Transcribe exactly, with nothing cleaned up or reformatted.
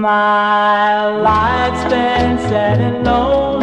My light's been setting low.